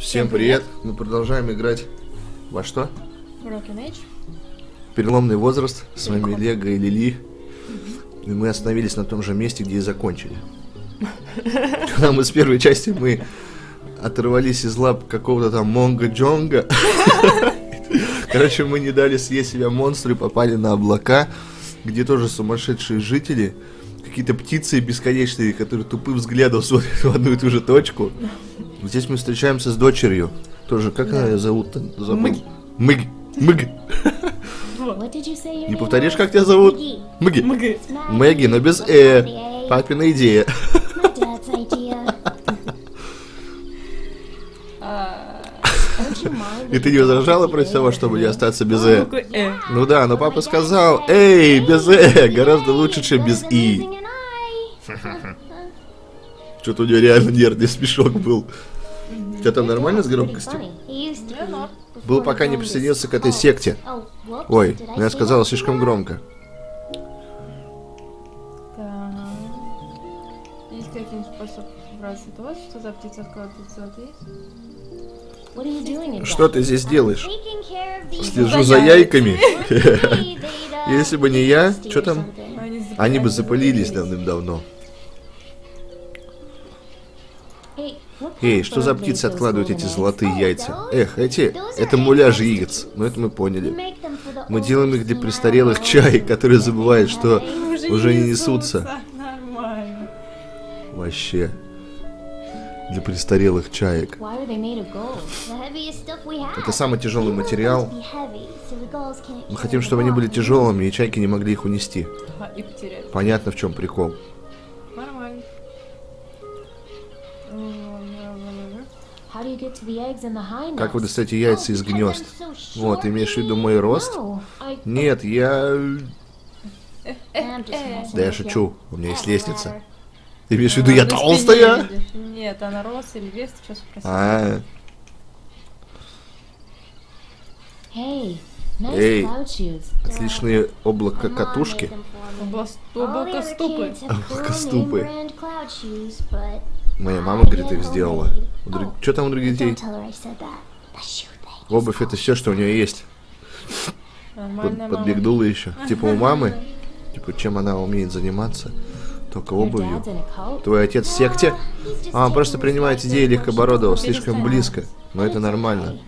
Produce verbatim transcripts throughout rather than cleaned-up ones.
Всем привет. привет! Мы продолжаем играть во что? Переломный возраст. С вами Лего и Лили. Угу. И мы остановились на том же месте, где и закончили. Когда мы с первой части мы оторвались из лап какого-то там монго-джонга. Короче, мы не дали съесть себя монстры, попали на облака, где тоже сумасшедшие жители, какие-то птицы бесконечные, которые тупым взглядом смотрят в одну и ту же точку. Здесь мы встречаемся с дочерью. Тоже, как да. она ее зовут-то? Мэгги. Мэгги. Мэгги. Не повторишь, как тебя зовут? Мэгги. Мэгги. Мэгги, но без «э». Папина идея. И ты не возражала против того, чтобы не остаться без «э»? Ну да, но папа сказал: «Эй, без «э» гораздо лучше, чем без «и». Что-то у нее реально нервный смешок был. У тебя там нормально с громкостью? Был, пока не присоединился к этой секте. Ой, но я сказала слишком громко. Есть какой-нибудь способ убраться от того, что за птица откладывается? Что ты здесь делаешь? Слежу за яйками. Если бы не я, что там? Они бы запылились давным-давно. Эй, что за птицы откладывают эти золотые яйца? Эх, эти, это муляжи яиц. Но это мы поняли. Мы делаем их для престарелых чаек, которые забывают, что уже не несутся. Вообще. Для престарелых чаек. Это самый тяжелый материал. Мы хотим, чтобы они были тяжелыми, и чайки не могли их унести. Понятно, в чем прикол. Нормально. Как вы достаете яйца из гнезд? Вот, имеешь в виду мой рост? Нет, я... Да я шучу, у меня есть лестница. Ты имеешь в виду, я толстая? Нет, она рост или вес, ты сейчас спросила. Эй, отличные облако-катушки. Облако-ступы. Облако-ступы. Моя мама, говорит, их сделала. Друг... Что там у других детей? Обувь — это все, что у нее есть. Под, подбегнула еще. Типа у мамы, типа чем она умеет заниматься, только обувью. Твой отец в секте? А, он просто принимает идеи легкобородого слишком близко, но это нормально.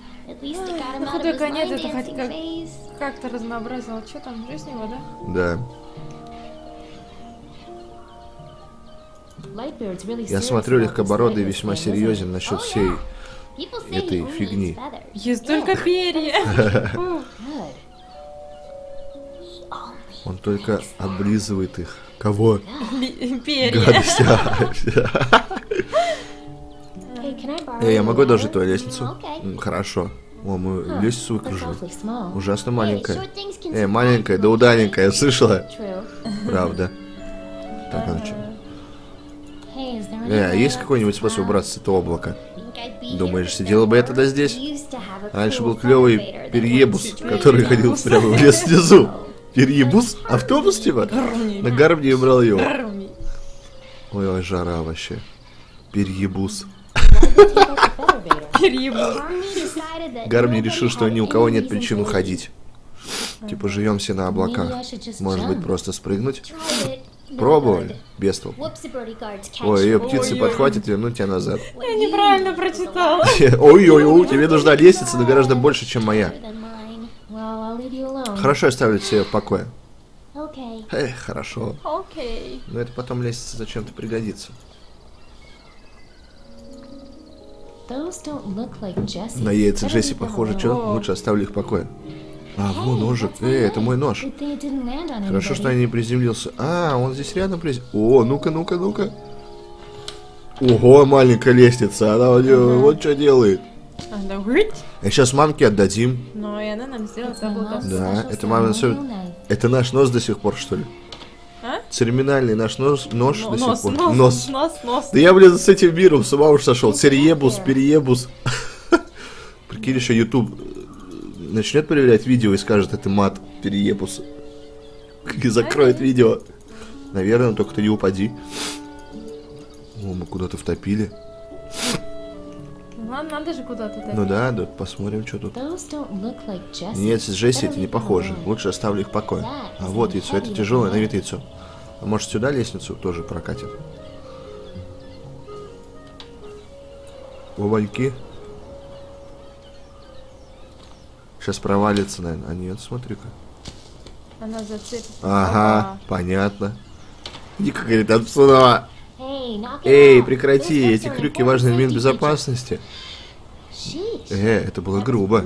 Ну, худой конец, это хоть как-то разнообразило. Что там, жизнь его, да? Да. Я смотрю, легкобородый весьма серьезен насчет всей этой фигни. Есть только перья. Он только облизывает их. Кого? Перья. Эй, я могу даже твою лестницу? Хорошо. О, мы лестницу выкружили. Ужасно маленькая. Эй, маленькая, да удаленькая, слышала? Правда. Так, короче. Э, есть какой-нибудь способ убраться с этого облака? Думаешь, сидела бы я тогда здесь? Раньше был клевый перьебус, который ходил прямо в лес внизу. Перьебус? Автобус типа? На Гарми я брал его. Ой, ой, жара вообще. Перьебус. Гарми решил, что ни у кого нет причин уходить. Типа, живем все на облаках. Может быть, просто спрыгнуть? Пробовали, бестол. Ой, ее птицы подхватят и вернут тебя назад. Я неправильно прочитала. Ой-ой-ой, тебе нужна лестница, но гораздо больше, чем моя. Хорошо, я ставлю тебя в покое. Эх, хорошо. Но это потом лестница зачем-то пригодится. На яйца Джесси похоже, что лучше оставлю их в покое. А, вон ножик. Эй, это мой нож. Хорошо, что я не приземлился. А, он здесь рядом приземлился. О, ну-ка, ну-ка, ну-ка. Ого, маленькая лестница. Она вот, вот что делает. И сейчас мамке отдадим. Но и она нам сделала заботу. Да, это мама... Это наш нос до сих пор, что ли? А? Церемониальный наш нож, нож Но, до сих нос, пор. Нос, нос. Нос, нос. Да я, блин, с этим миром с ума уж сошел. Серьебус, перьебус. Прикинь, еще YouTube начнет проверять видео и скажет: это мат, переепус. И закроет видео. Наверное, только ты не упади. О, мы куда-то втопили. Нам надо же куда-то дойти. Ну да, да, посмотрим, что тут. Like Нет, с Джесси это не похоже. Лучше оставлю их в покое. А вот яйцо, это тяжелое на вид яйцо. А может, сюда лестницу тоже прокатит? Увальки. Сейчас провалится, наверное. А нет, смотри-ка. Она зацепится. Ага, понятно. Ника говорит, отсюда. Эй, прекрати, эти крюки важны в минбезопасности. Э, это было грубо.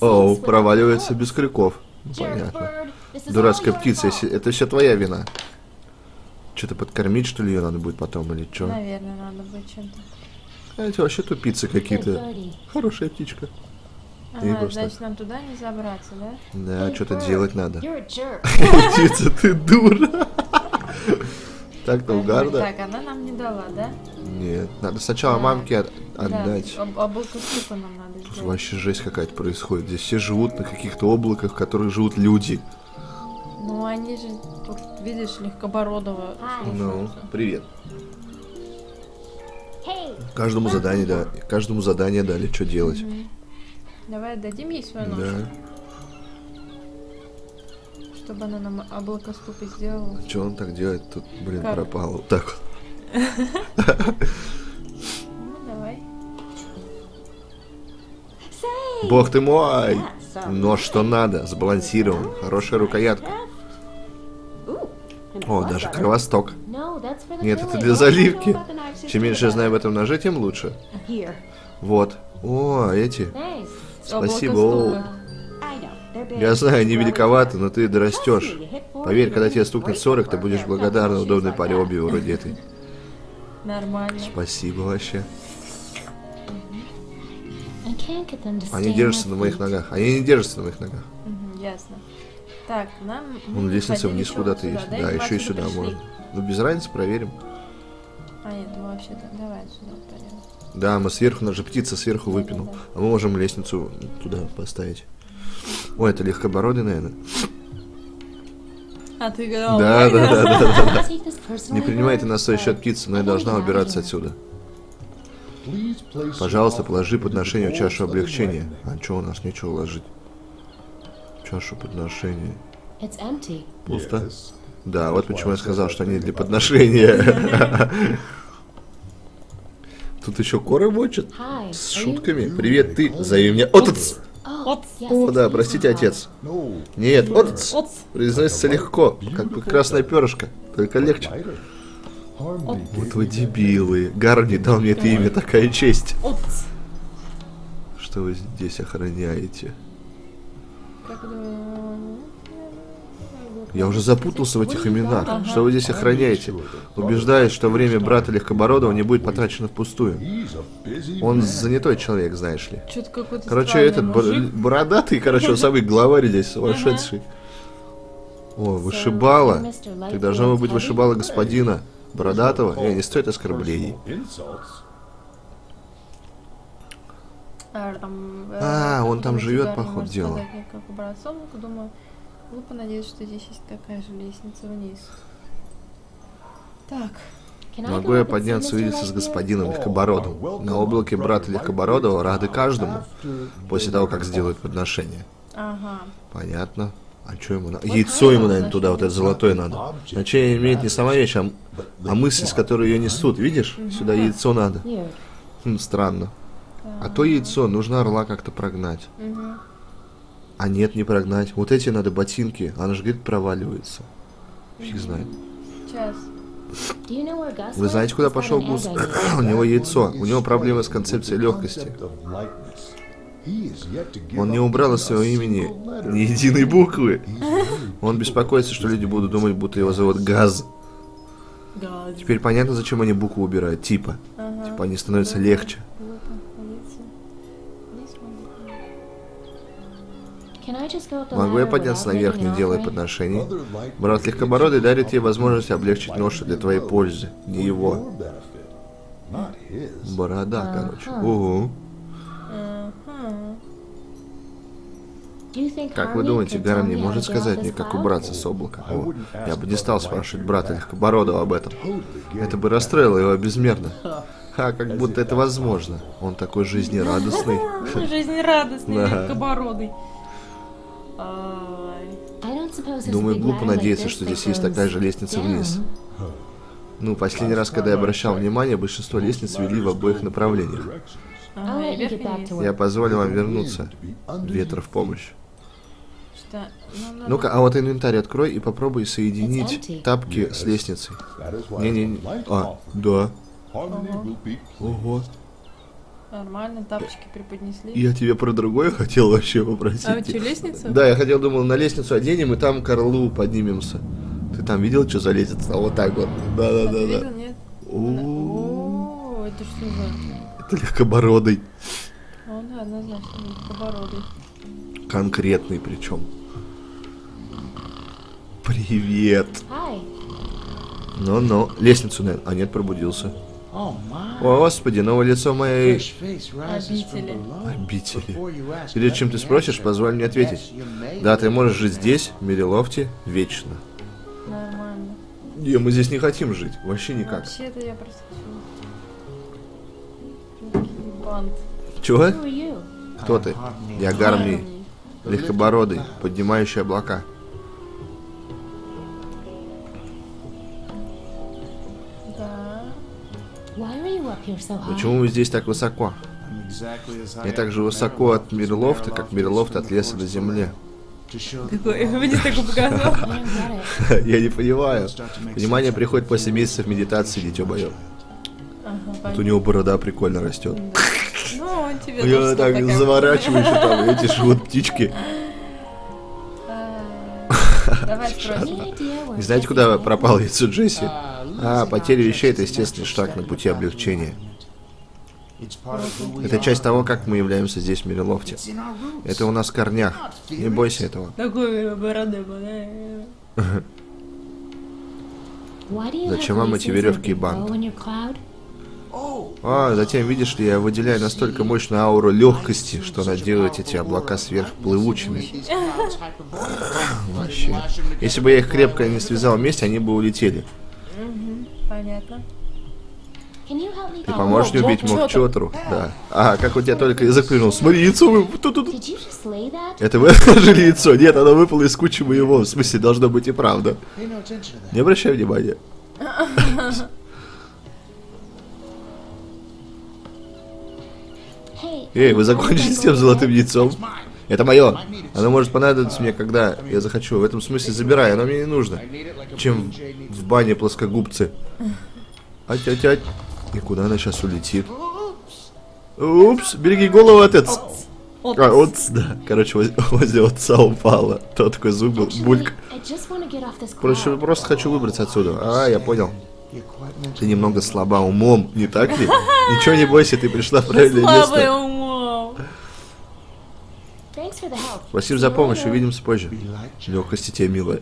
Оу, проваливается без крюков. Понятно. Дурацкая птица, это все твоя вина. Что-то подкормить, что ли, ее надо будет потом, или что? Наверное, надо будет чем-то. А эти вообще тупицы какие-то. Хорошая птичка. Ага, просто... Значит, нам туда не забраться, да? Да, что-то делать надо. Птица, ты дура. Так-то угарно. Так, она нам не дала, да? Нет, надо сначала мамке отдать. Облако супа нам надо сделать. Тут вообще жесть какая-то происходит. Здесь все живут на каких-то облаках, в которых живут люди. Ну, они же, видишь, легкобородого. Ну, привет. Каждому задание, да, каждому задание дали, что делать. Давай отдадим ей свою нож. Да. Чтобы она нам облакоступы сделала. А что он так делает? Тут, блин, как? Пропал. Вот так вот. Ну, давай. Бог ты мой! Нож что надо, сбалансирован. Хорошая рукоятка. О, даже кровосток. Нет, это для заливки. Чем меньше я знаю об этом ноже, тем лучше. Вот. О, эти. Спасибо. Я знаю, они великоваты, но ты дорастешь. Поверь, когда тебе стукнет сорок, ты будешь благодарна удобной паре обуви вроде этой. Нормально. Спасибо вообще. Они держатся на моих ногах. Они не держатся на моих ногах. Ясно. Так, нам... Вон лестница вниз куда-то есть. Да, еще и сюда можно. Ну, без разницы, проверим. А, нет, ну вообще-то, давай отсюда проверим. Да, мы сверху, у нас же птица сверху выпинул. А мы можем лестницу туда поставить. Ой, это легкобородый, наверное. А ты говорил, да, да, да, да, да, да. Не принимайте на свой счет птицу, но я должна убираться отсюда. Пожалуйста, положи подношение в чашу облегчения. А что у нас нечего ложить? Чашу подношения. Пусто? Да, вот почему я сказал, что они для подношения. Тут еще коры бочат с шутками. Привет, ты, зови меня отец. О, да, простите, отец. Нет, отец произносится легко, как красное перышко, только легче. Вот вы дебилы. Гарми дал мне это имя, такая честь. Что вы здесь охраняете? Я уже запутался в этих именах. Ага. Что вы здесь охраняете? Убеждаюсь, что время брата Легкобородова не будет потрачено впустую. Он занятой человек, знаешь ли. Короче, этот бор бородатый, короче, он самый главарь здесь, сумасшедший. О, вышибала. Ты должна быть вышибала господина Бородатого. Э, не стоит оскорблений. А, он там живет, походу, дело. Глупо надеюсь, что здесь есть такая же лестница вниз. Так. Могу я подняться увидеться с господином Легкобородом? На облаке брата Легкобородова рады каждому. После того, как сделают подношение. Ага. Понятно. А что ему надо? Яйцо ему, наверное, туда, вот это золотое надо. Значение имеет не сама вещь, а, а мысль, с которой ее несут. Видишь? Сюда яйцо надо. Хм, странно. А то яйцо нужно орла как-то прогнать. А нет, не прогнать. Вот эти надо ботинки. Она же, говорит, проваливается. Фиг знает. Сейчас. Вы знаете, куда пошел Гус? У него яйцо. У него проблемы с концепцией легкости. Он не убрал из своего имени ни единой буквы. Он беспокоится, что люди будут думать, будто его зовут Газ. Теперь понятно, зачем они букву убирают. Типа. Типа они становятся легче. Могу я подняться наверх, не делая подношений? Брат Легкобородый дарит тебе возможность облегчить ношу для твоей пользы, не его. Борода, короче. Угу. Как вы думаете, Гарми может сказать мне, как убраться с облака? О, я бы не стал спрашивать брата Легкобородого об этом. Это бы расстроило его безмерно. Ха, как будто это возможно. Он такой жизнерадостный. Жизнерадостный, Легкобородый. Думаю, глупо надеяться, что здесь есть такая же лестница вниз. Ну, последний раз, когда я обращал внимание, большинство лестниц вели в обоих направлениях. Я позволю вам вернуться. Ветра в помощь. Ну-ка, а вот инвентарь открой и попробуй соединить тапки с лестницей. Не-не-не. А, да. Ого. Нормально, тапочки преподнесли. Я тебе про другое хотел вообще попросить. А что, лестница? Да, я хотел, думал, на лестницу оденем и там к орлу поднимемся. Ты там видел, что залезет? А вот так вот. Да-да-да-да. О, это что за? Это Легкобородый. Он однозначно Легкобородый. Конкретный причем. Привет. Ну-ну, лестницу, наверное. А нет, пробудился. О, Господи, новое лицо моей обители. обители. Перед чем ты спросишь, позволь мне ответить. Да, ты можешь жить здесь, в Мирлофте, вечно. Нормально. Не, мы здесь не хотим жить, вообще никак. Вообще-то я просто хочу. Чего? Кто ты? Я Гарми, Легкобородый, поднимающий облака. Почему вы здесь так высоко? Я так же высоко от Мирлофта, как Мирлофт от леса до земли. Я не понимаю. Понимание приходит после месяцев медитации, дитё боё. Вот у него борода прикольно растет. У него так заворачиваешь, там эти живут птички. Не знаете, куда пропал яйцо Джесси? А, потеря вещей — это естественный шаг на пути облегчения. Это часть того, как мы являемся здесь, в Мирлофте. Это у нас в корнях. Не бойся этого. Зачем вам эти веревки и банты? А, затем, видишь ли, я выделяю настолько мощную ауру легкости, что она делает эти облака сверхплывучими. Вообще. Если бы я их крепко не связал вместе, они бы улетели. Понятно. Ты поможешь мне убить мокчотру? Да. А, как у тебя только язык плюнул. Смотри, яйцо выпало. Это вы отложили яйцо? Нет, оно выпало из кучи моего. В смысле, должно быть и правда. Не обращай внимания. Эй, вы закончили с тем золотым яйцом? Это мое. Оно может понадобиться мне, когда я захочу. В этом смысле забирай, оно мне не нужно. Чем в бане плоскогубцы. Ать-ать-ать. И куда она сейчас улетит? Упс, береги голову, отец. А, отц, да. Короче, воз, возле отца упала. Тот такой звук был, бульк. Короче, просто хочу выбраться отсюда. А, я понял. Ты немного слаба умом, не так ли? Ничего не бойся, ты пришла в правильное место. Спасибо за помощь, увидимся позже. Легкости тебе, милая.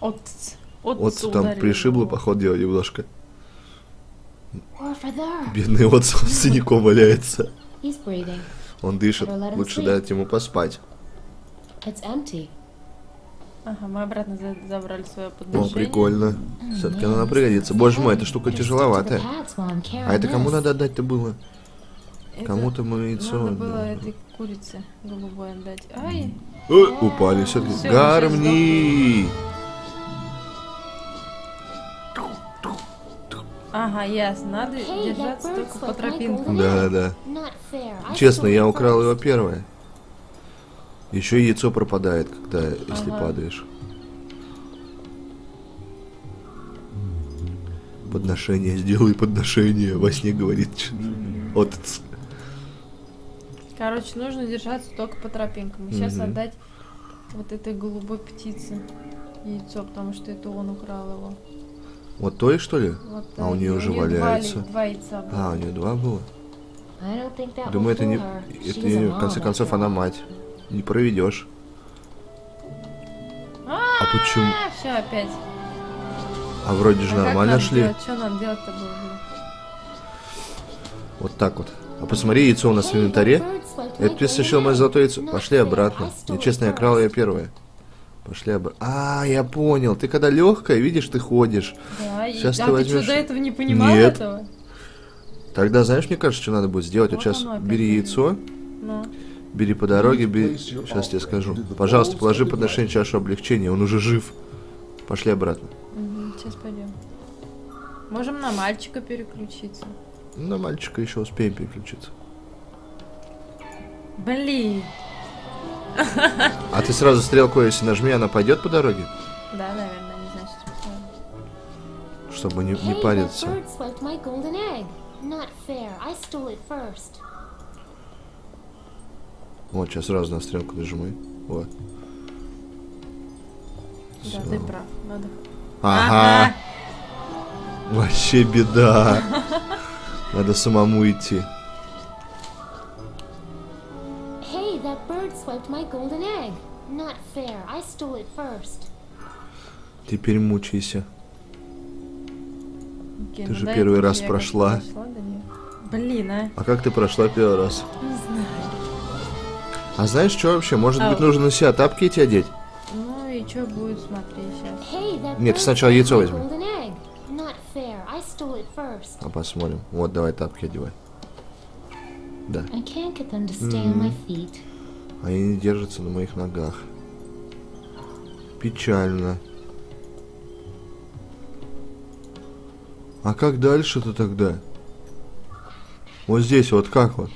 Отцу там пришибло, походу, немножко. Бедный отцу с синяком валяется. Он дышит, лучше дать ему поспать. Ага, мы обратно забрали свое подношение. О, прикольно. Все-таки она пригодится. Боже мой, эта штука тяжеловатая. А это кому надо отдать-то было? Кому-то мы яйцо... Надо было этой курице голубой отдать. Ай! Упали все-таки. Гарми! Ага, ясно. Надо держаться только по тропинкам. Да, да. Честно, я украл его первое. Еще яйцо пропадает, когда, если ага. падаешь. Подношение, сделай подношение, во сне говорит отец. Короче, нужно держаться только по тропинкам. Сейчас mm-hmm. отдать вот этой голубой птице яйцо, потому что это он украл его. Вот той, что ли? Вот а у нее уже валяется. Два, два яйца было. А, у нее два было? Думаю, это не... Это не... В конце концов, она мать. Не проведешь. А почему? Все опять. А вроде же нормально шли. Вот так вот. А посмотри, яйцо у нас в инвентаре. Это ты стащил мое золотое яйцо. Пошли обратно. Нечестно, я крал ее первое. Пошли обратно. А, я понял. Ты когда легкая, видишь, ты ходишь. Да, сейчас и... ты, а, возьмешь... ты что, до этого не понимал? Нет. Этого? Тогда, знаешь, мне кажется, что надо будет сделать. Вот, вот сейчас бери яйцо. Но. Бери по дороге, бери... Сейчас я скажу. Пожалуйста, положи подношение чашу облегчения. Он уже жив. Пошли обратно. Угу, сейчас пойдем. Можем на мальчика переключиться. На мальчика еще успеем переключиться. Блин. А ты сразу стрелку, если нажми, она пойдет по дороге? Да, наверное, не знаю, что специально. Чтобы не, не париться. Вот, сейчас сразу на стрелку нажимай. Вот. Да, so. Ты прав. Надо... Ага. Ага. Вообще беда. Надо самому идти. Теперь мучайся. Okay, ты ну же первый раз прошла. прошла да Блин, а. А как ты прошла первый раз? Не знаю. А знаешь, что вообще? Может oh. быть, нужно на себя тапки идти одеть? Ну и что будет, смотри сейчас. Hey, Нет, ты сначала яйцо возьми. А посмотрим. Вот, давай тапки одевай. Да. Mm. Они не держатся на моих ногах. Печально. А как дальше-то тогда? Вот здесь вот как вот?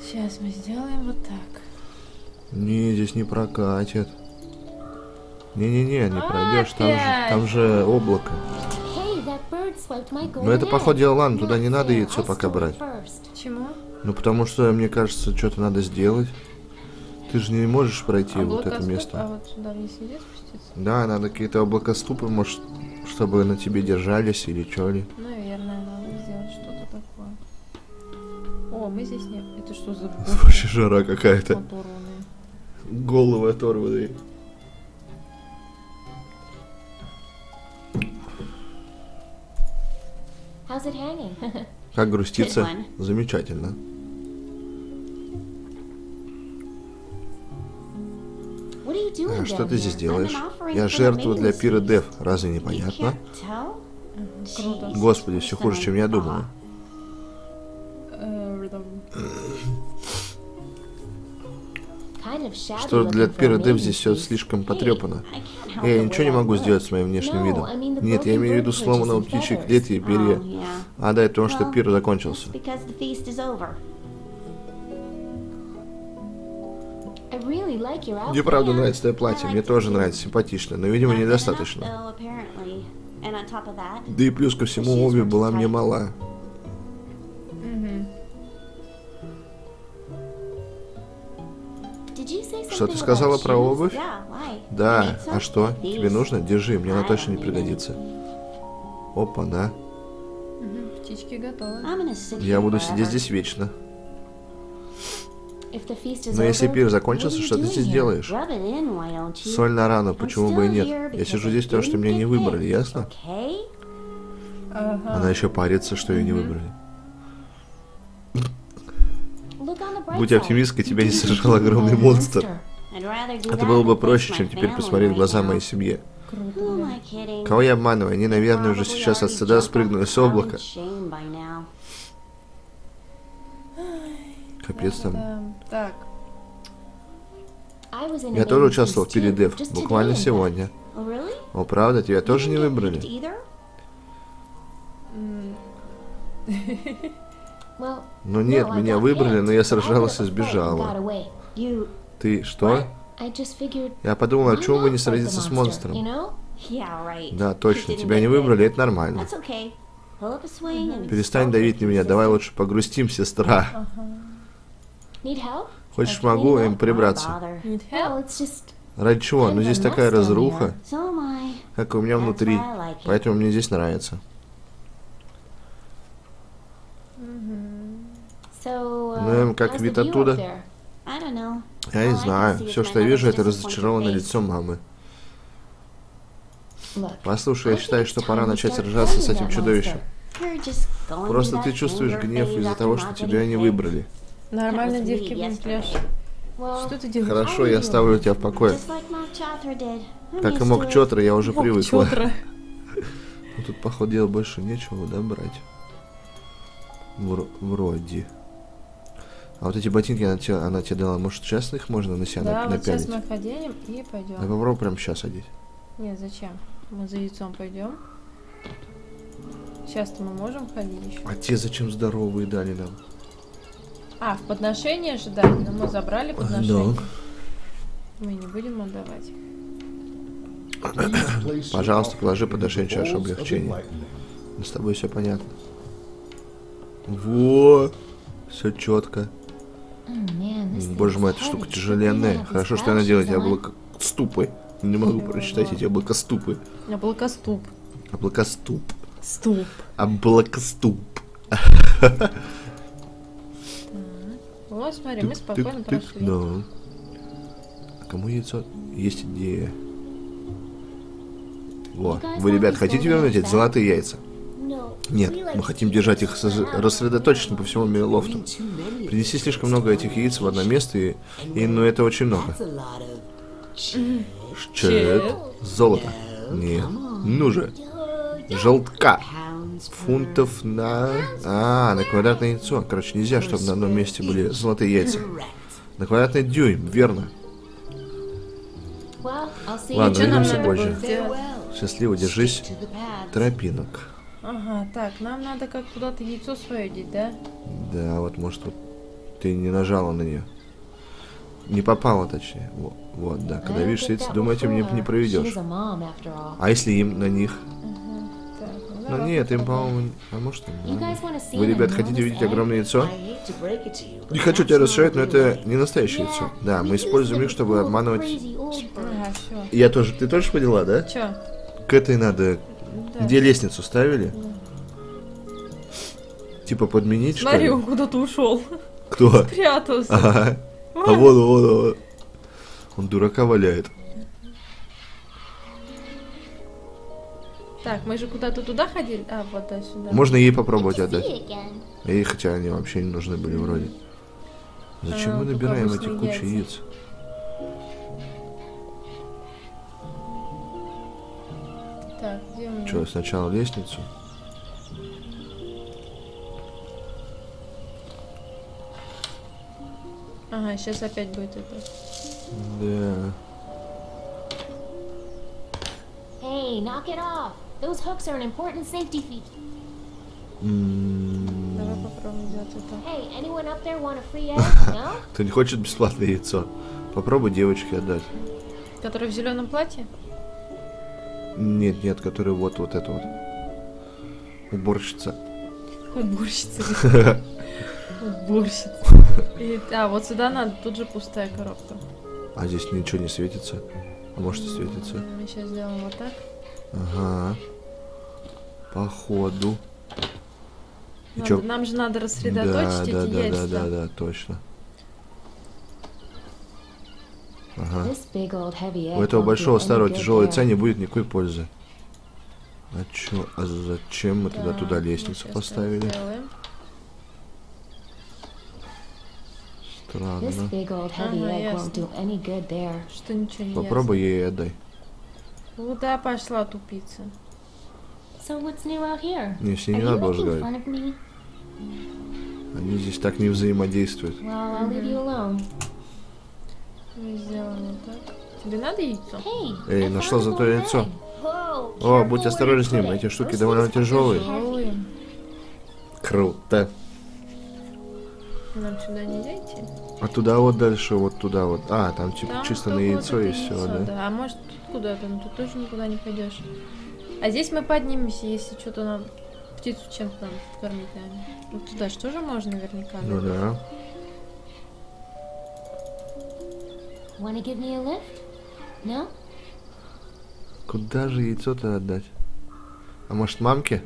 Сейчас мы сделаем вот так. Не, здесь не прокатит. Не-не-не, не пройдешь, там же, там же облако. Но это, походу, дело, ладно, туда не надо яйцо пока брать. Почему? Ну, потому что, мне кажется, что-то надо сделать. Ты же не можешь пройти вот это место. А вот сюда вниз нельзя спуститься? Да, надо какие-то облакоступы, может, чтобы на тебе держались или что ли. Наверное, надо сделать что-то такое. О, мы здесь нет. Это что за... Вообще жара какая-то. Головы оторванные. Как грустится? Замечательно. А что ты здесь делаешь? Я жертва для пира Дев. Разве не понятно? Господи, все хуже, чем я думала. Что для пира Дев здесь все слишком потрепано. Я ничего не могу сделать с моим внешним видом. Нет, я имею в виду сломанного птичьей клетки и перья. А да, это потому что пир закончился. Мне правда нравится твое платье, мне тоже нравится, симпатично, но, видимо, недостаточно. Да и плюс ко всему, обувь была мне мала. Что ты сказала про обувь? Да, а что? Тебе нужно? Держи, мне она точно не пригодится. Опа-на. Птички готовы. Я буду сидеть здесь вечно. Но если пир закончился, что ты здесь делаешь? Соль на рану, почему бы и нет? Я сижу здесь, потому что меня не выбрали, ясно? Она еще парится, что ее не выбрали. Будь оптимисткой, тебя не сожрал огромный монстр. Это было бы проще, чем теперь посмотреть в глаза моей семье. Кого я обманываю? Они, наверное, уже сейчас от стыда спрыгнули с облака. Капец там. Так. Я тоже участвовал в пире Дев, буквально сегодня. О, правда? Тебя тоже не выбрали? Ну нет, меня выбрали, но я сражалась и сбежала. Ты что? Я подумала, а чего бы не сразиться с монстром? Да, точно, тебя не выбрали, это нормально. Перестань давить на меня, давай лучше погрустим, сестра. Хочешь, могу им прибраться? Ради чего? Ну здесь такая разруха, как у меня внутри, поэтому мне здесь нравится. Ну, как вид оттуда? Я не знаю. Все, что я вижу, это разочарованное лицо мамы. Послушай, я считаю, что пора начать сражаться с этим чудовищем. Просто ты чувствуешь гнев из-за того, что тебя не выбрали. Нормально, девки, бунтляж. Что ты делаешь? Хорошо, я оставлю тебя в покое. Как и мог Чотра, я уже привыкла. Ну тут, походу, делать больше нечего, да, брать? Вроде. А вот эти ботинки она тебе, она тебе дала. Может, сейчас их можно на себя да, напялить? Да, вот сейчас мы их оденем и пойдем. А попробуй прямо сейчас одеть. Нет, зачем? Мы за яйцом пойдем. Сейчас-то мы можем ходить еще. А те зачем здоровые дали нам? А, в подношение же дали, но мы забрали подношение. Да. Мы не будем отдавать. Пожалуйста, положи подношение чашу облегчения. С тобой все понятно. Во, все четко. Боже мой, эта штука тяжеленная. Хорошо, что она делает облакоступы. Не могу прочитать эти облакоступы. Облакоступ. Облакоступ. Ступ. Облакоступ. Вот, смотри, мы спокойно прошли. А кому яйцо? Есть идея. Во, вы, ребят, хотите вернуть эти золотые яйца? Нет, мы хотим держать их рассредоточенно по всему Мирлофту. Принеси слишком много этих яиц в одно место, и, и ну это очень много. Чет. Золото. Нет. Ну же. Желтка. Фунтов на... А, на квадратное яйцо. Короче, нельзя, чтобы на одном месте были золотые яйца. На квадратный дюйм, верно. Ладно, увидимся позже. Счастливо, держись тропинок. Ага, так, нам надо как куда-то яйцо свое деть, да? Да, вот может вот ты не нажала на нее. Не попала, точнее. Вот, вот да. Когда видишь яйца, думаю, этим не, не проведешь. А если им на них? Uh-huh. Ну нет, им, по-моему... А может им? Да. Вы, ребят, хотите видеть огромное яйцо? Не хочу тебя расширять, но это не настоящее яйцо. Да, мы используем их, чтобы обманывать... Ага, я тоже... Ты тоже поняла, да? Чё? К этой надо... Да. Где лестницу ставили? Да. Типа подменить, смотри, что ли? Смотри, он куда-то ушел. Кто? Спрятался. Ага. А, а вон, вон, вон. Он дурака валяет. Так, мы же куда-то туда ходили? А, вот да, сюда. Можно ей попробовать отдать. Ей, хотя они вообще не нужны были вроде. Зачем а, мы набираем эти кучи яиц? Так, где мы? Че, сначала лестницу? Ага, сейчас опять будет это. Да. Эй, knock it off. Those hooks are an important safety feature. Давай попробуем делать это. Эй, anyone up there want a free egg? No? Кто не хочет бесплатное яйцо? Попробуй девочке отдать. Которая в зеленом платье? Нет, нет, который вот, вот это вот. Уборщица. Уборщица. Уборщица. А, вот сюда надо, тут же пустая коробка. А здесь ничего не светится? А может и светится? Мы сейчас сделаем вот так. Ага. Походу. Нам же надо рассредоточить эти яйца. Да, да, да, точно. Ага. У этого большого старого тяжелого яйца не будет никакой пользы. А чё? А зачем мы туда туда лестницу поставили? Странно. Что ничего не. Попробуй ей отдай. Куда пошла тупица? Не, с ней не надо было говорить. Они здесь так не взаимодействуют. Мы сделаем так. Тебе надо яйцо? Эй, нашла зато яйцо. О, будь осторожен с ним, эти штуки довольно тяжелые. Круто. Нам сюда не зайти? А туда вот дальше, вот туда вот. А, там типа там чисто на яйцо и все, да? Да, а может тут куда-то, но тут тоже никуда не пойдешь. А здесь мы поднимемся, если что-то нам птицу чем-то надо кормить, наверное. Ну туда же тоже можно наверняка. Ну да. Wanna give me a lift? No? Куда же яйцо-то отдать? А может мамке?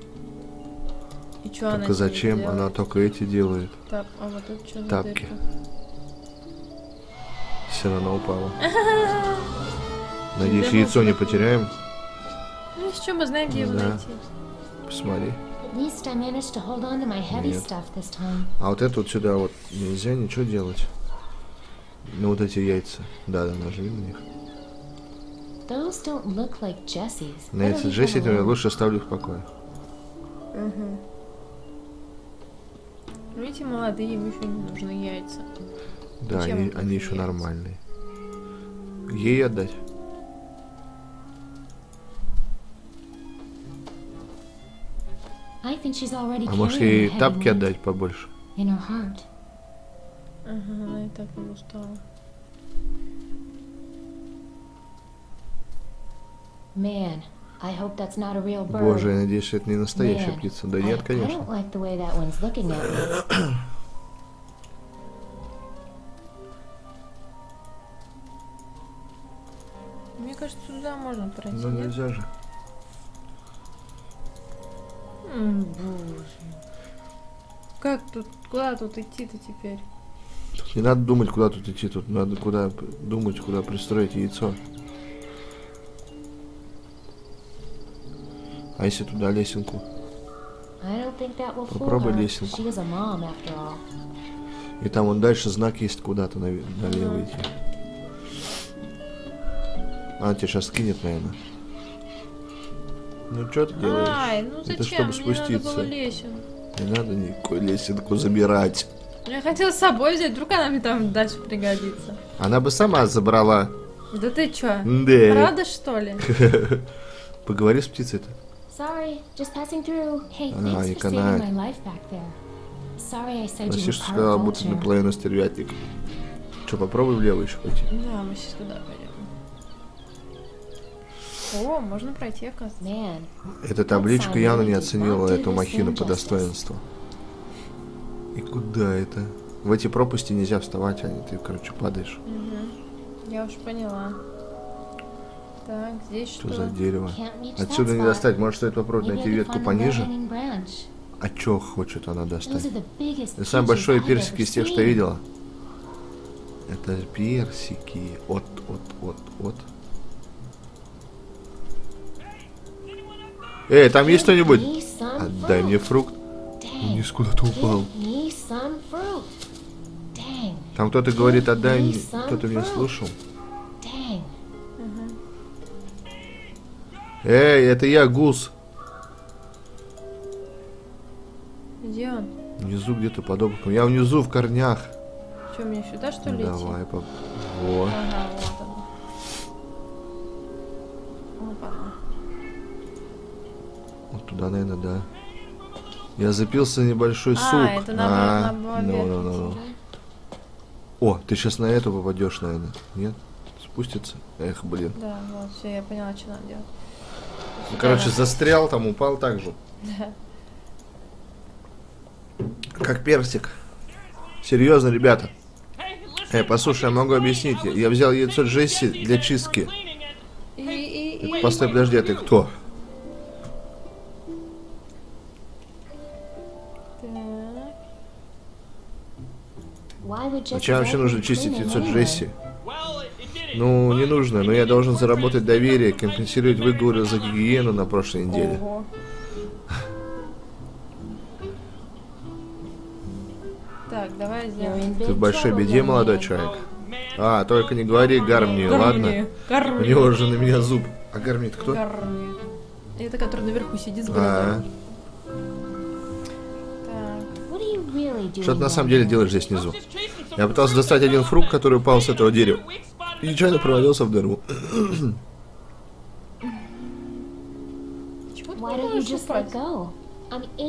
И чё она? Только зачем? Она только эти делает. Тап... А вот тут что? Тапки. Все равно упала. Надеюсь, яйцо не потеряем. Ну с чего мы знаем, где его найти? Посмотри. Нет. А вот это вот сюда вот нельзя ничего делать. Ну вот эти яйца. Да-да, нажми на них. На яйца Джесси я лучше оставлю их в покое. Угу. Видите, молодые, им еще не нужны яйца. Да, они, они, они еще яйца? Нормальные. Ей отдать. А может ей тапки отдать побольше? Ага, она и так не устала. Боже, я надеюсь, что это не настоящая птица. Да нет, конечно. Мне кажется, сюда можно пройти. Ну нельзя же. Боже. Как тут, куда тут идти-то теперь? Тут не надо думать, куда тут идти, тут надо куда думать, куда пристроить яйцо. А если туда лесенку? Попробуй лесенку. И там вон дальше знак есть, куда-то налево mm-hmm. идти. Она тебя сейчас кинет, наверное. Ну что ты делаешь? Ай, ну зачем? Это чтобы спуститься. Не надо никакую лесенку забирать. Я хотела с собой взять, вдруг она мне там дальше пригодится. Она бы сама забрала. Да ты чё? Да. Правда, что ли? Поговори с птицей-то. А, и канает. Прости, что сказала, будто наполовину стервятник. Что, попробуй влево еще пойти? Да, мы сейчас туда пойдем. О, можно пройти, оказывается. Эта табличка явно не оценила эту махину по достоинству. И куда это? В эти пропасти нельзя вставать, а не ты, короче, падаешь. Угу. Я уж поняла. Так, здесь что? Что за дерево? Отсюда не достать. Может, стоит попробовать найти ветку пониже? А чё хочет она достать? Это самый большой персик из тех, что я видела. Это персики. От, от, от, от. Эй, там есть кто-нибудь? Отдай мне фрукт. Вниз куда-то упал. Там кто-то говорит, отдай мне. Кто-то меня слушал. Эй, это я, Гус. Где он? Внизу где-то под облаком. Я внизу в корнях. Что, мне сюда что ли? Давай, пап. Вот. Ага, вот он. Вот туда, наверное, да. Я запился небольшой сук. А, это на ну. О, ты сейчас на эту попадешь, наверное. Нет? Спустится? Эх, блин. Да, вот, все, я поняла, что надо делать. Ну, короче, застрял там, упал так же. Да. Как персик. Серьезно, ребята. Эй, послушай, я могу объяснить. Я взял яйцо Джесси для чистки. Постой, подожди, а ты кто? Зачем вообще нужно чистить яйцо Джесси? Ну, не нужно, но я должен заработать доверие, компенсировать выговоры за гигиену на прошлой неделе. Ого. Так, давай сделаем. Ты в большой беде, молодой человек. А, только не говори Гарми, ладно? Гарми. У него уже на меня зуб. А Гарми это кто? Гарми. Это который наверху сидит с бородой. Что ты на самом деле делаешь здесь внизу? Я пытался достать один фрукт, который упал с этого дерева. И нечаянно провалился в дыру.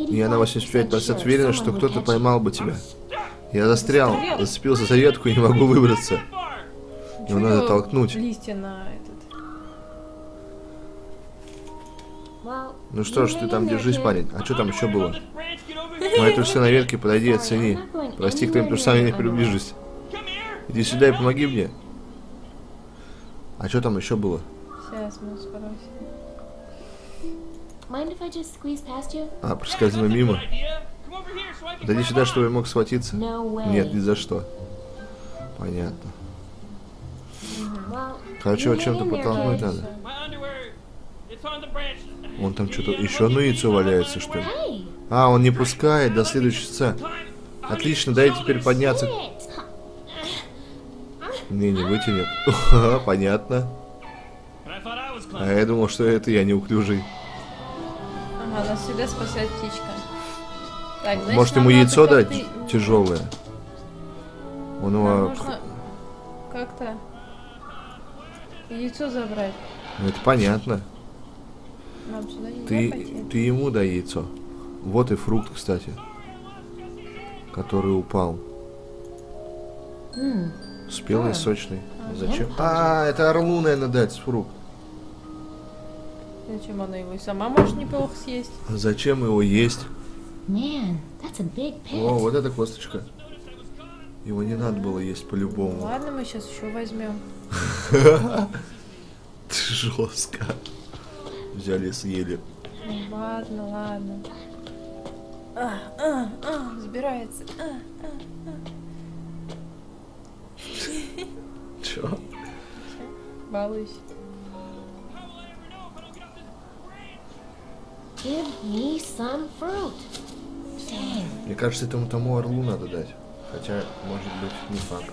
Я на восемьдесят пять процентов уверена, что кто-то поймал бы тебя. Я застрял, зацепился за ветку и не могу выбраться. Его надо толкнуть. Ну что ж, ты там держись, парень. А что там еще было? Мои трусы на ветке, подойди и оцени. Прости, к твоим трусам я не приближусь. Иди сюда и помоги мне. А что там еще было? Сейчас мы спросим. А, проскользнула мимо. Подойди сюда, чтобы я мог схватиться. Нет, ни за что. Понятно. Короче, чем-то подтолкнуть надо. Вон там что-то еще одно яйцо валяется, что ли? А, он не пускает до следующей часа. Отлично, дай теперь подняться. Не, не вытянет. Понятно. А я думал, что это я неуклюжий. Ага, нас всегда спасает птичка. Так, значит, может, ему яйцо дать ты... тяжелое? Он его... можно... как-то яйцо забрать. Это понятно. Нам сюда не ты... ты ему дай яйцо. Вот и фрукт, кстати, который упал. М -м, Спелый, да. Сочный. А зачем? А, это орлу, наверное, дать фрукт. Зачем она его и сама может неплохо съесть? Зачем его есть? Man, that's a big pet. О, вот эта косточка. Его не надо было есть по-любому. Ну, ладно, мы сейчас еще возьмем. Жестко. Взяли и съели. Ну, ладно, ладно. А, а, а, забирается. А, а, а. Че? Балуюсь. Give me some fruit. Мне кажется, этому тому орлу надо дать. Хотя, может быть, не факт.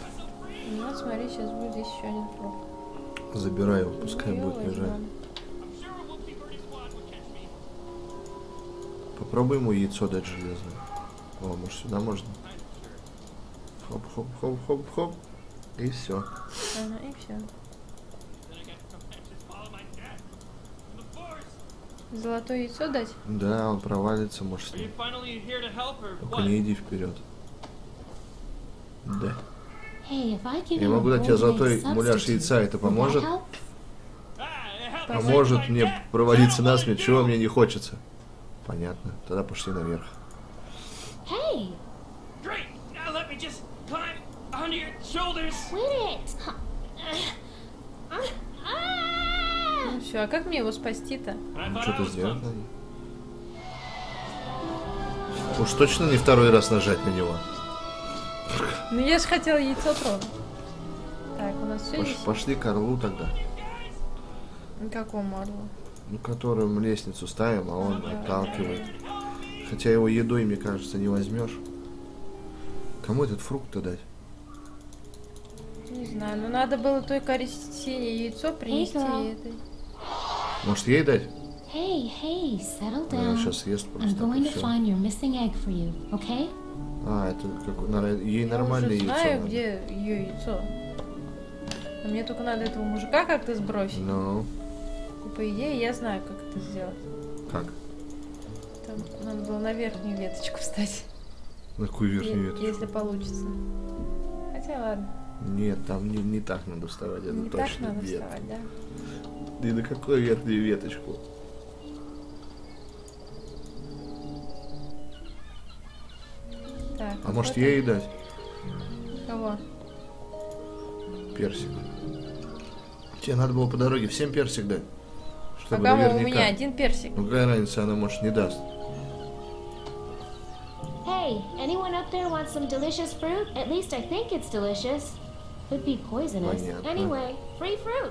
Ну вот, смотри, сейчас будет здесь еще один фрукт. Забирай его, пускай белый будет лежать. Надо. Попробуй ему яйцо дать железное. О, может, сюда можно? Хоп-хоп-хоп-хоп-хоп. И все. Ага, и все. Золотое яйцо дать? Да, он провалится, может. Только не иди вперед. Да. Hey, я могу дать тебе золотой муляж яйца, это поможет? Поможет мне провалиться насмерть, чего мне не хочется. Понятно, тогда пошли наверх. Hey. Ну все, а как мне его спасти-то? Ну, что-то сделать надо. Уж точно не второй раз нажать на него. Ну я же хотела яйцо тронуть. Так, у нас все Пош есть? Пошли к орлу тогда. Какому орлу? Ну, которую мы лестницу ставим, а он да. отталкивает. Хотя его едой, мне кажется, не возьмешь. Кому этот фрукт-то дать? Не знаю, но надо было той корисенье яйцо принести hey, этой. Может, ей дать? Hey, hey, settle down. Она сейчас ест просто. I'm going to find your missing egg for you, okay? А, это как... ей нормальное яйцо. Я знаю, надо. Где ее яйцо. А мне только надо этого мужика как-то сбросить. Ну. No. По идее, я знаю, как это сделать. Как? Там надо было на верхнюю веточку встать. На какую верхнюю веточку? Если получится. Хотя ладно. Нет, там не, не так надо вставать, это не точно. Так надо нет. вставать, да? Да и на какую верхнюю веточку? Так, а может я ей дать? Кого? Персик. Тебе надо было по дороге всем персик дать. Чтобы а кому наверняка... у меня один персик. Ну какая разница, она может не даст. Hey, anyone up there wants some delicious fruit? At least I think it's delicious. Could be poisonous. Понятно. Anyway, free fruit.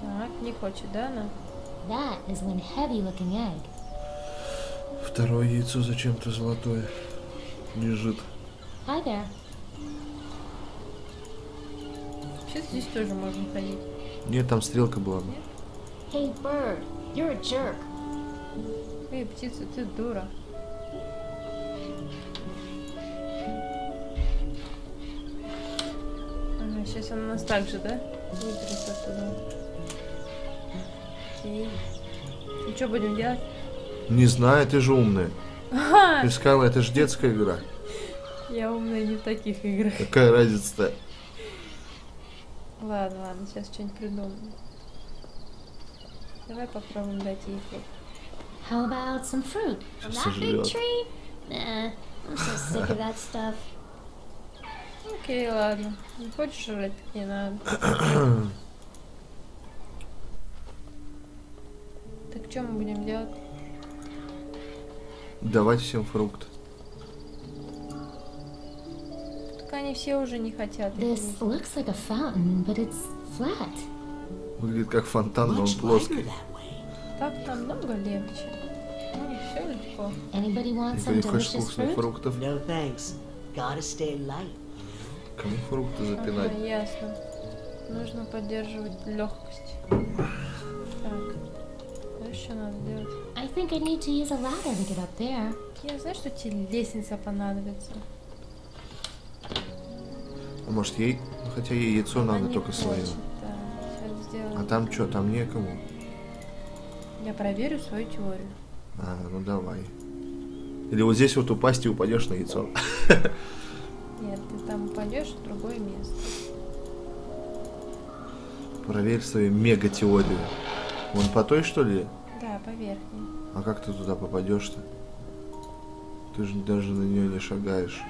Так, не хочет, да, она? That is one heavy-looking egg. Второе яйцо зачем-то золотое лежит. Hi there. Сейчас здесь тоже можно ходить. Нет, там стрелка была бы. Hey, bird, you're a jerk. Эй, птица, ты дура. Ага, сейчас она нас так же, да? Выберет оттуда. Окей. И что будем делать? Не знаю, ты же умная. Ты сказала, это же детская игра. Я умная не в таких играх. Какая разница-то? Ладно, ладно, сейчас что-нибудь придумаем. Давай попробуем дать ей фрукт. How about some fruit? That big tree? Nah, I'm so sick of that stuff. Окей, ладно. Не хочешь жрать, так не надо. Так что мы будем делать? Давать всем фрукт. Они все уже не хотят. Выглядит как фонтан, но он плоский. Так-то намного легче. Все легко. Ты хочешь вкусных фруктов? No thanks. Gotta stay light. Кому фрукты запинать? Ага, ясно. Нужно поддерживать легкость. Так. Что еще надо делать? I think I need to use a ladder to get up there. Я знаю, что тебе лестница понадобится. А может ей... Ну, хотя ей яйцо Она надо только свое. Да. А там что? Там некому. Я проверю свою теорию. А, ну давай. Или вот здесь вот упасть и упадешь на яйцо. Нет, ты там упадешь в другое место. Проверь свою мега-теорию. Вон по той, что ли? Да, по верхней. А как ты туда попадешь-то? Ты же даже на нее не шагаешь.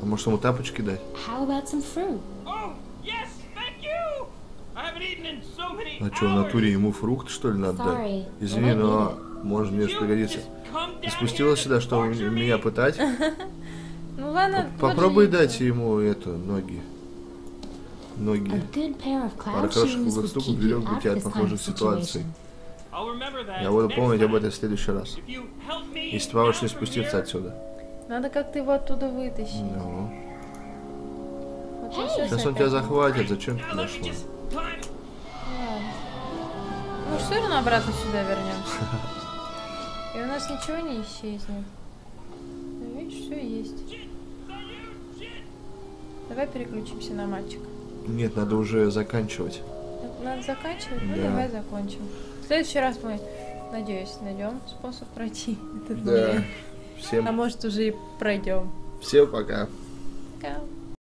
А может ему тапочки дать? А что, в натуре ему фрукт, что ли, надо дать? Извини, но может мне же пригодиться. Ты спустилась сюда, чтобы меня пытать? Ну ладно. Попробуй дать ему это, ноги. Ноги. Пара хороших круглых штук уберег бы тебя от похожих ситуаций. Я буду помнить об этом в следующий раз. Если поможешь мне спуститься отсюда. Надо как-то его оттуда вытащить. No. Вот hey, сейчас он тебя захватит. Зачем ты нашла? Ну все равно обратно сюда вернемся. И у нас ничего не исчезнет. Ну, видишь, все есть. Давай переключимся на мальчика. Нет, надо уже заканчивать. Надо заканчивать? Да. Ну давай закончим. В следующий раз мы, надеюсь, найдем способ пройти этот мир. Да. Всем... А может уже и пройдем. Всем пока. Пока.